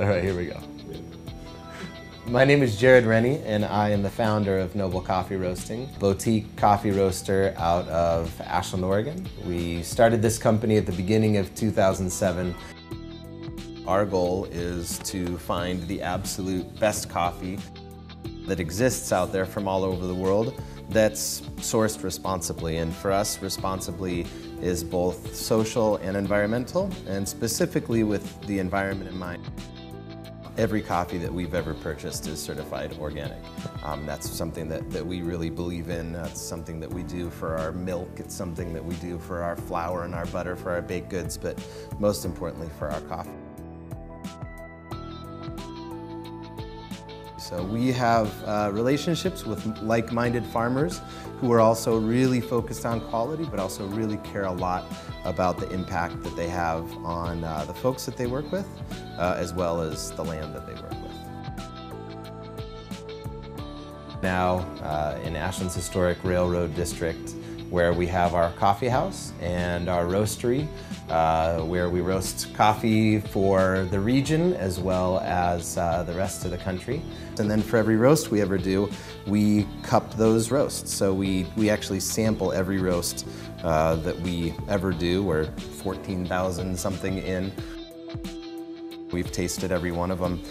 All right, here we go. My name is Jared Rennie, and I am the founder of Noble Coffee Roasting, boutique coffee roaster out of Ashland, Oregon. We started this company at the beginning of 2007. Our goal is to find the absolute best coffee that exists out there from all over the world that's sourced responsibly. And for us, responsibly is both social and environmental, and specifically with the environment in mind. Every coffee that we've ever purchased is certified organic. That's something that we really believe in. That's something that we do for our milk. It's something that we do for our flour and our butter, for our baked goods, but most importantly for our coffee. So we have relationships with like-minded farmers who are also really focused on quality, but also really care a lot about the impact that they have on the folks that they work with, as well as the land that they work with. Now in Ashland's historic railroad district, where we have our coffee house and our roastery, where we roast coffee for the region as well as the rest of the country. And then for every roast we ever do, we cup those roasts. So we actually sample every roast that we ever do. We're 14,000 something in. We've tasted every one of them.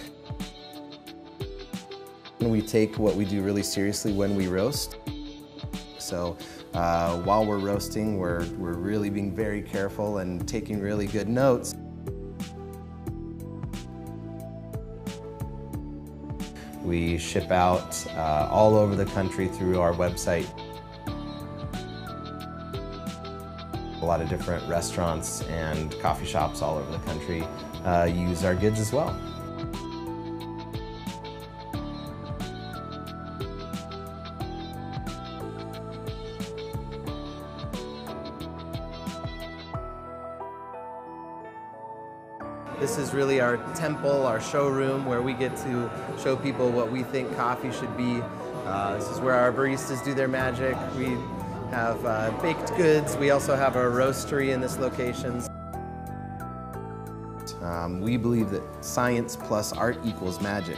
And we take what we do really seriously when we roast. So while we're roasting, we're really being very careful and taking really good notes. We ship out all over the country through our website. A lot of different restaurants and coffee shops all over the country use our goods as well. This is really our temple, our showroom, where we get to show people what we think coffee should be. This is where our baristas do their magic. We have baked goods. We also have a roastery in this location. We believe that science plus art equals magic.